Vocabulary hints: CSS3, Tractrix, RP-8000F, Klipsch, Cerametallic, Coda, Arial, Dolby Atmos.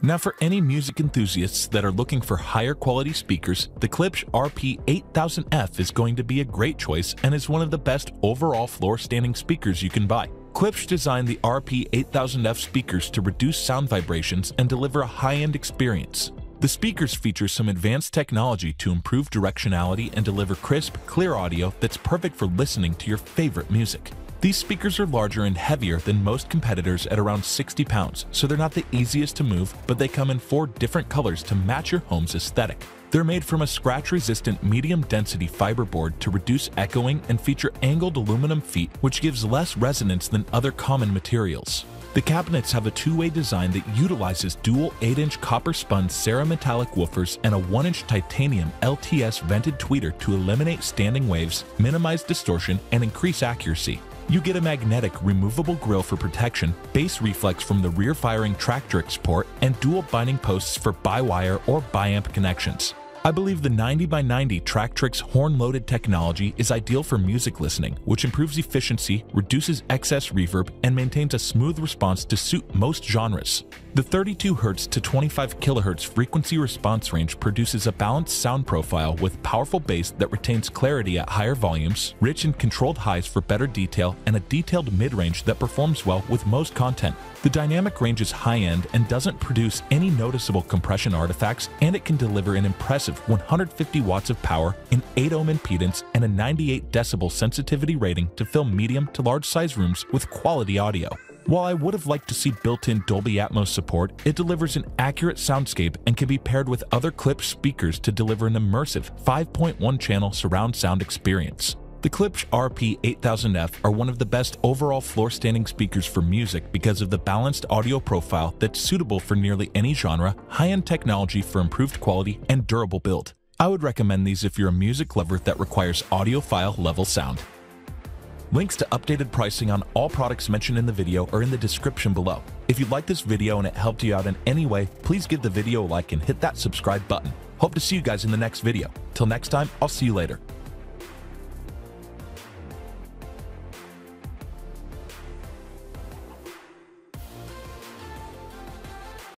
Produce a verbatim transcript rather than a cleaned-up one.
Now, for any music enthusiasts that are looking for higher quality speakers, the Klipsch R P eight thousand F is going to be a great choice and is one of the best overall floor standing speakers you can buy. Klipsch designed the R P eight thousand F speakers to reduce sound vibrations and deliver a high-end experience. The speakers feature some advanced technology to improve directionality and deliver crisp, clear audio that's perfect for listening to your favorite music. These speakers are larger and heavier than most competitors at around sixty pounds, so they're not the easiest to move, but they come in four different colors to match your home's aesthetic. They're made from a scratch-resistant medium-density fiberboard to reduce echoing and feature angled aluminum feet, which gives less resonance than other common materials. The cabinets have a two-way design that utilizes dual eight inch copper-spun Cerametallic woofers and a one inch titanium L T S vented tweeter to eliminate standing waves, minimize distortion, and increase accuracy. You get a magnetic removable grille for protection, bass reflex from the rear firing Tractrix port, and dual binding posts for bi-wire or bi-amp connections. I believe the ninety by ninety Tractrix horn-loaded technology is ideal for music listening, which improves efficiency, reduces excess reverb, and maintains a smooth response to suit most genres. The thirty-two hertz to twenty-five kilohertz frequency response range produces a balanced sound profile with powerful bass that retains clarity at higher volumes, rich and controlled highs for better detail, and a detailed mid-range that performs well with most content. The dynamic range is high-end and doesn't produce any noticeable compression artifacts, and it can deliver an impressive one hundred fifty watts of power, an eight ohm impedance, and a ninety-eight decibel sensitivity rating to fill medium to large-size rooms with quality audio. While I would have liked to see built-in Dolby Atmos support, it delivers an accurate soundscape and can be paired with other Klipsch speakers to deliver an immersive five point one channel surround sound experience. The Klipsch R P eight thousand F are one of the best overall floor-standing speakers for music because of the balanced audio profile that's suitable for nearly any genre, high-end technology for improved quality, and durable build. I would recommend these if you're a music lover that requires audiophile-level sound. Links to updated pricing on all products mentioned in the video are in the description below. If you liked this video and it helped you out in any way, please give the video a like and hit that subscribe button. Hope to see you guys in the next video. Till next time, I'll see you later.